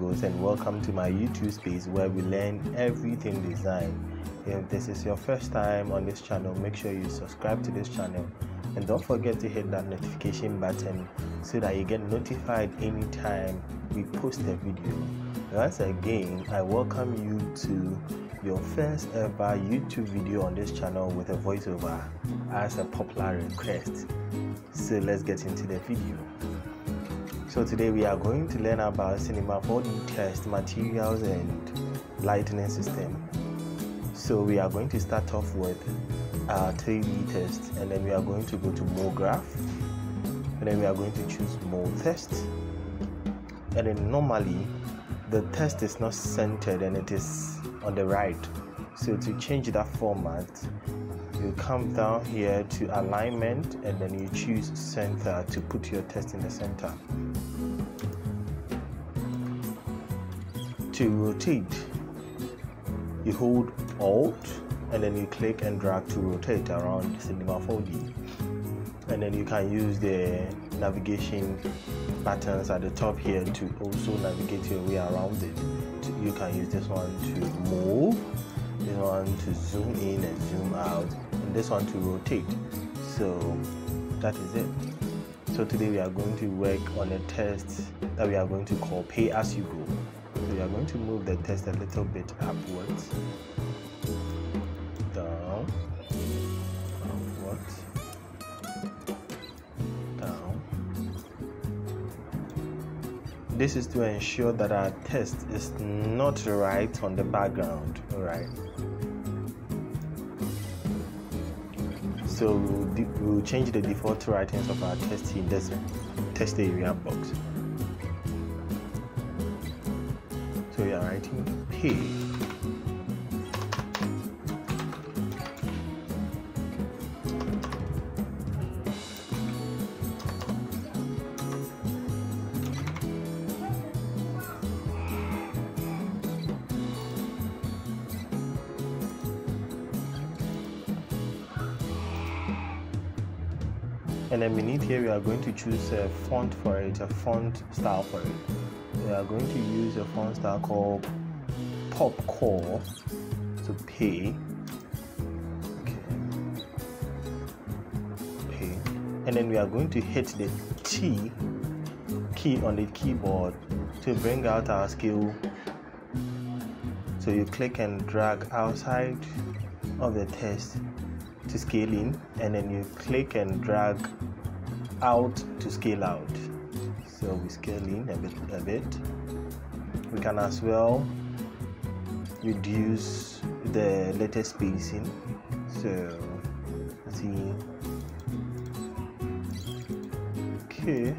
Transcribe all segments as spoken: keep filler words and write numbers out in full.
goes, and welcome to my YouTube space where we learn everything design. If this is your first time on this channel, make sure you subscribe to this channel and don't forget to hit that notification button so that you get notified anytime we post a video. Once again, I welcome you to your first ever YouTube video on this channel with a voiceover as a popular request. So let's get into the video. So today we are going to learn about Cinema four D test materials and lighting system. So we are going to start off with our three D test, and then we are going to go to mode graph, and then we are going to choose mode test. And then normally the test is not centered and it is on the right. So to change that format, you come down here to alignment, and then you choose center to put your test in the center. To rotate, you hold Alt and then you click and drag to rotate around Cinema four D, and then you can use the navigation buttons at the top here to also navigate your way around it. You can use this one to move, this one to zoom in and zoom out, and this one to rotate. So that is it. So today we are going to work on a test that we are going to call pay as you go. So we are going to move the test a little bit upwards, down, upwards, down. This is to ensure that our test is not right on the background. All right. So we'll, we'll change the default writings of our test in this test area box. So we are writing P. And then beneath here, we are going to choose a font for it, a font style for it. We are going to use a font style called Popcore to pay. Okay. Pay. And then we are going to hit the T key on the keyboard to bring out our scale. So you click and drag outside of the test to scale in, and then you click and drag out to scale out. So we scale in a bit a bit. We can as well reduce the letter spacing. So let's see. Okay,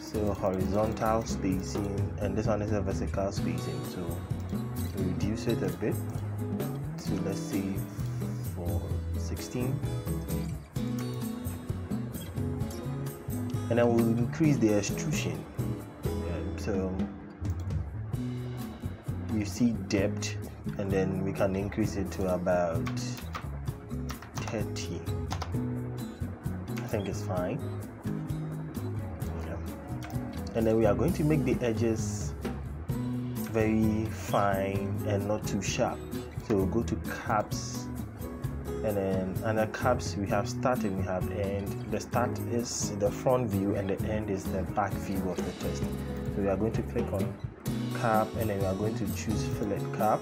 so horizontal spacing, and this one is a vertical spacing, so we reduce it a bit. So let's see, sixteen, and I will increase the extrusion. Yeah, so you see depth, and then we can increase it to about thirty. I think it's fine. Yeah. And then we are going to make the edges very fine and not too sharp. So we'll go to caps. And then under caps, we have start and we have end. The start is the front view and the end is the back view of the test. So we are going to click on cap, and then we are going to choose fillet cap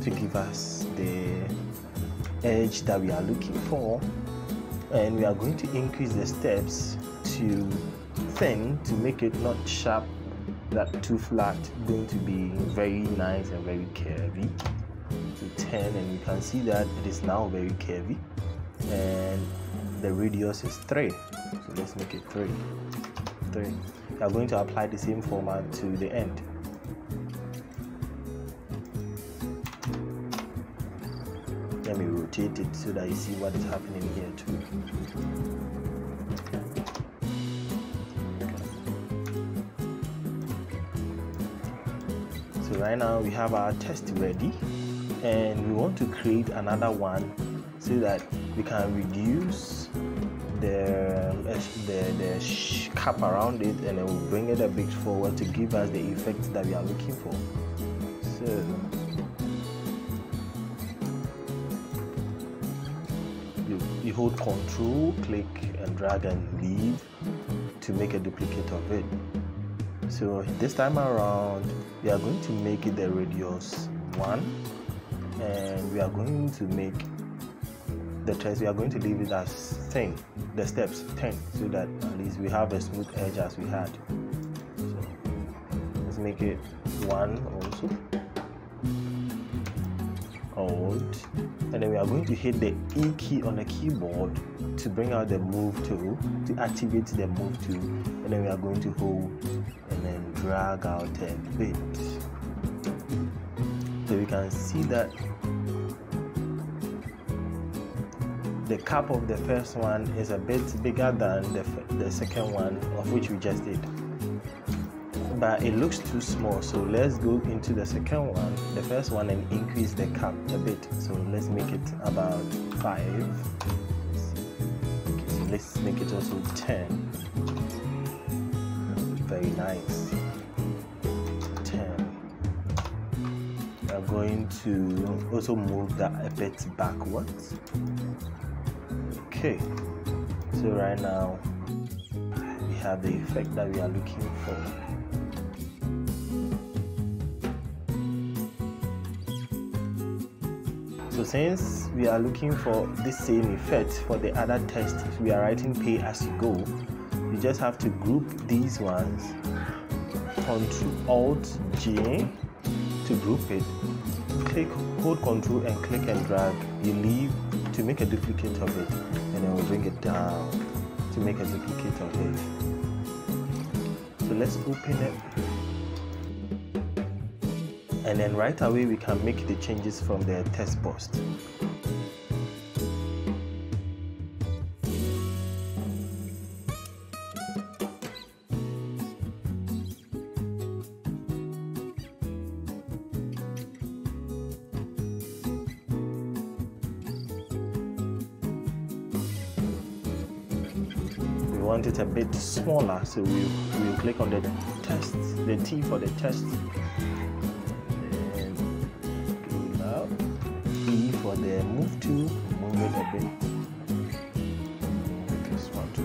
to give us the edge that we are looking for. And we are going to increase the steps to thin to make it not sharp, that too flat, going to be very nice and very curvy. To ten, and you can see that it is now very curvy, and the radius is three, so let's make it three three. We are going to apply the same format to the end. Let me rotate it so that you see what is happening here too. So right now we have our test ready, and we want to create another one so that we can reduce the, the, the cap around it, and then we'll bring it a bit forward to give us the effect that we are looking for. So you, you hold Control, click and drag and leave to make a duplicate of it. So this time around we are going to make it the radius one, and we are going to make the trace, we are going to leave it as ten, the steps ten, so that at least we have a smooth edge as we had. So let's make it one also, hold, and then we are going to hit the E key on the keyboard to bring out the move tool, to activate the move tool, and then we are going to hold and then drag out a bit, so you can see that the cap of the first one is a bit bigger than the, the second one, of which we just did, but it looks too small. So let's go into the second one, the first one, and increase the cap a bit. So let's make it about five. Okay, so let's make it also ten. Very nice. ten. We are going to also move that a bit backwards. Okay, so right now we have the effect that we are looking for. So since we are looking for this same effect for the other text, we are writing pay as you go. You just have to group these ones, Ctrl Alt J to group it. Click, hold Control and click and drag. You leave to make a duplicate of it, and then we'll bring it down to make a duplicate of it. So let's open it, and then right away we can make the changes from the text box. Want it a bit smaller, so we will we'll click on the text, the T for the text, and go up, E for the move to, move it a bit, make this one to.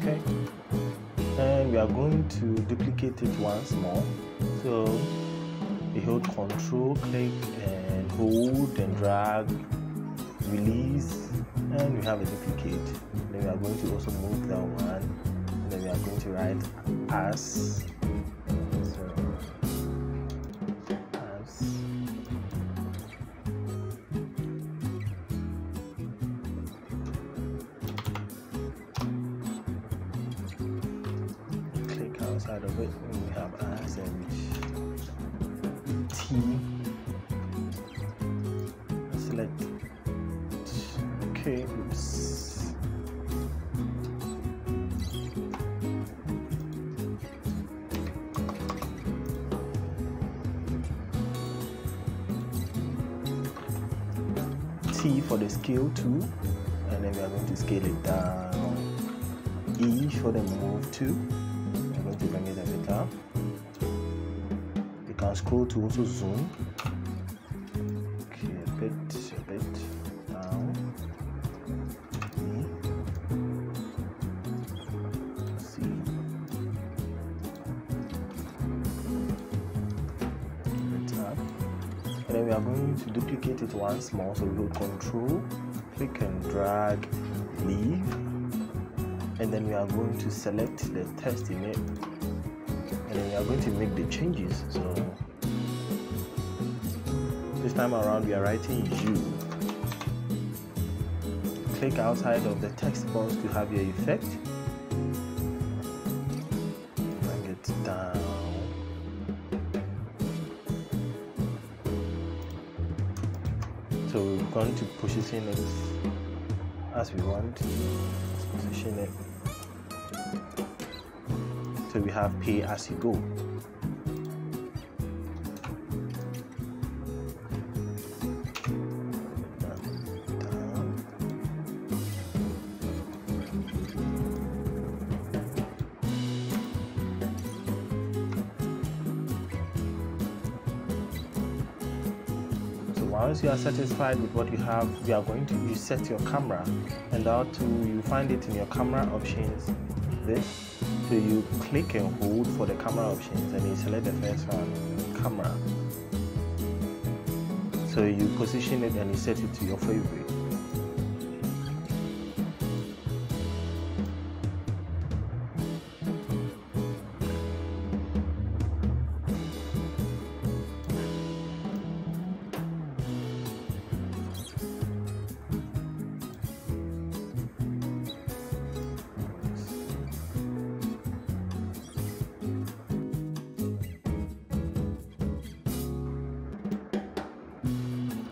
Okay, and we are going to duplicate it once more. So we hold Control, click and hold and drag, release, and we have a duplicate. Then we are going to also move that one, and then we are going to write as, so as, outside of it, and we have as and T, select, okay, oops, T for the scale tool, and then we are going to scale it down, E for the move tool. To bring it a bit up, you can scroll to also zoom. Okay, a bit, a bit down. Let's see. Bit up. And then we are going to duplicate it once more. So we go Control, click and drag, leave. And then we are going to select the text in it, and then we are going to make the changes. So this time around we are writing U. Click outside of the text box to have your effect. Bring it down. So we're going to position it as we want. Let's position it so we have pay as you go. Once you are satisfied with what you have, you are going to reset your camera, and out to you find it in your camera options, this, so you click and hold for the camera options and you select the first one, camera. So you position it and you set it to your favorite.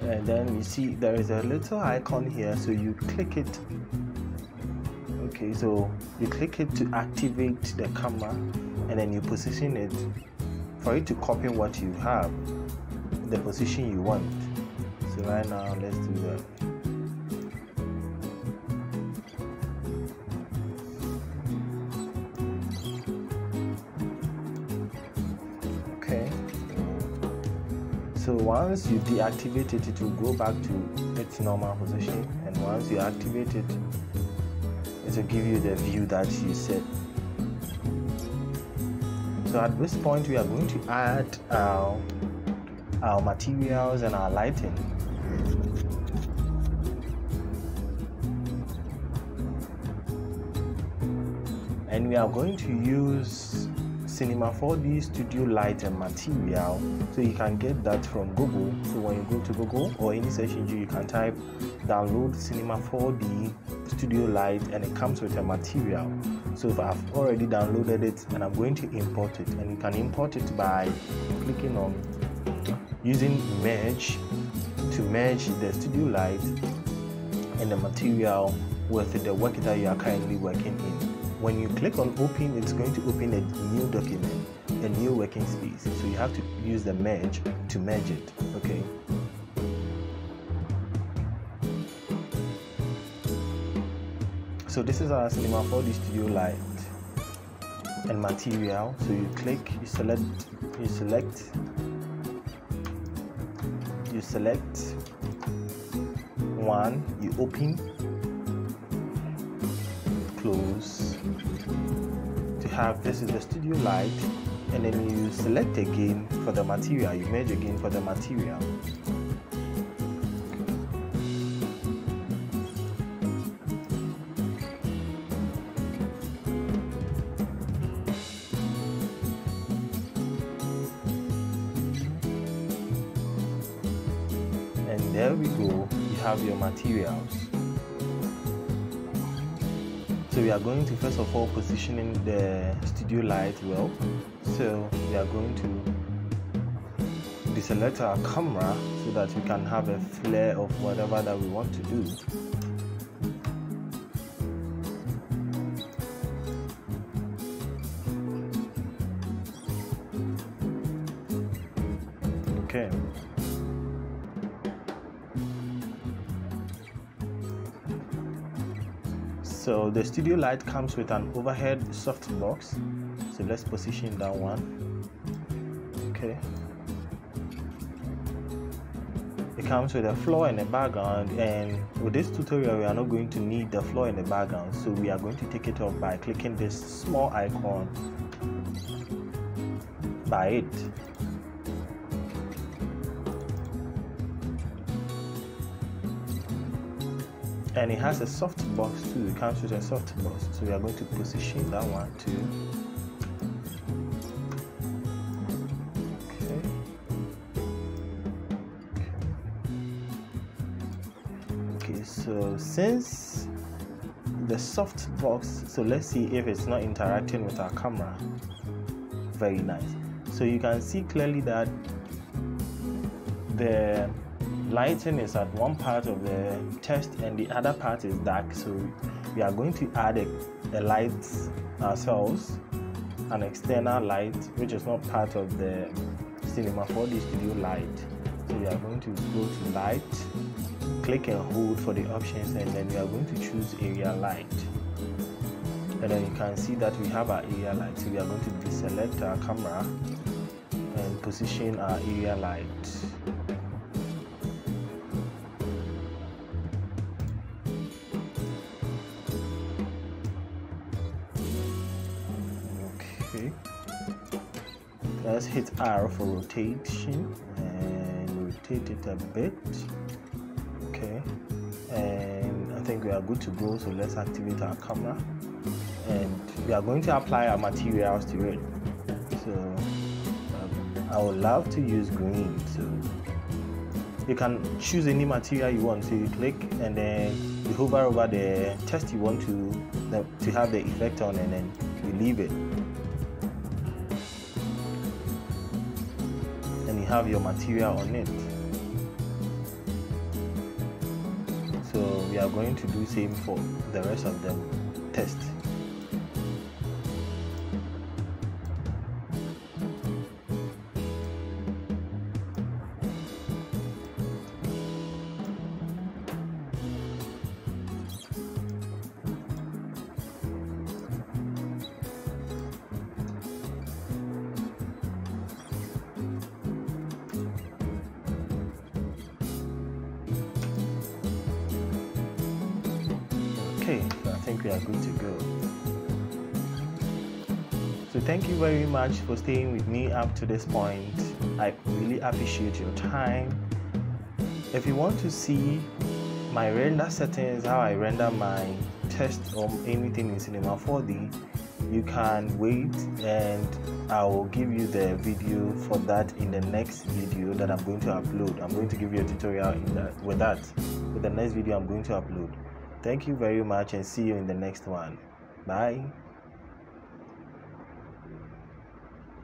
And then you see there is a little icon here, so you click it. Okay, so you click it to activate the camera, and then you position it for it to copy what you have, the position you want. So right now, let's do that. Okay. So once you deactivate it, it will go back to its normal position, and once you activate it, it will give you the view that you set. So at this point, we are going to add our, our materials and our lighting. And we are going to use Cinema four D Studio Light and Material, so you can get that from Google. So when you go to Google or any search engine, you can type download Cinema four D Studio Light, and it comes with a material. So I've already downloaded it and I'm going to import it, and you can import it by clicking on using merge to merge the studio light and the material with the work that you are currently working in. When you click on open, it's going to open a new document, a new working space. So you have to use the merge to merge it, okay? So this is our Cinema four D Studio Light and Material. So you click, you select, you select, you select one, you open, close to have this is the studio light, and then you select again for the material, you merge again for the material. And there we go, you have your materials. So we are going to first of all positioning the studio light well. So we are going to deselect our camera so that we can have a flare of whatever that we want to do. Okay. So the studio light comes with an overhead softbox. So let's position that one. Okay. It comes with a floor and a background, and with this tutorial we are not going to need the floor and the background. So we are going to take it off by clicking this small icon by it. And it has a soft box too, it comes with a soft box. So we are going to position that one too. Okay. Okay, so since the soft box, so let's see if it's not interacting with our camera. Very nice. So you can see clearly that the lighting is at one part of the test and the other part is dark, so we are going to add a, a light ourselves, an external light which is not part of the Cinema four D Studio light. So we are going to go to light, click and hold for the options, and then we are going to choose area light. And then you can see that we have our area light, so we are going to deselect our camera and position our area light. Okay, let's hit R for rotation and rotate it a bit. Okay, and I think we are good to go, so let's activate our camera and we are going to apply our materials to it. So um, I would love to use green, so you can choose any material you want. So you click and then you hover over the text you want to the, to have the effect on, and then you leave it and you have your material on it. So we are going to do same for the rest of the test. Okay, so I think we are good to go. So thank you very much for staying with me up to this point. I really appreciate your time. If you want to see my render settings, how I render my test or anything in Cinema four D, you can wait and I will give you the video for that in the next video that I'm going to upload. I'm going to give you a tutorial in that, with that, with the next video I'm going to upload. Thank you very much and see you in the next one. Bye.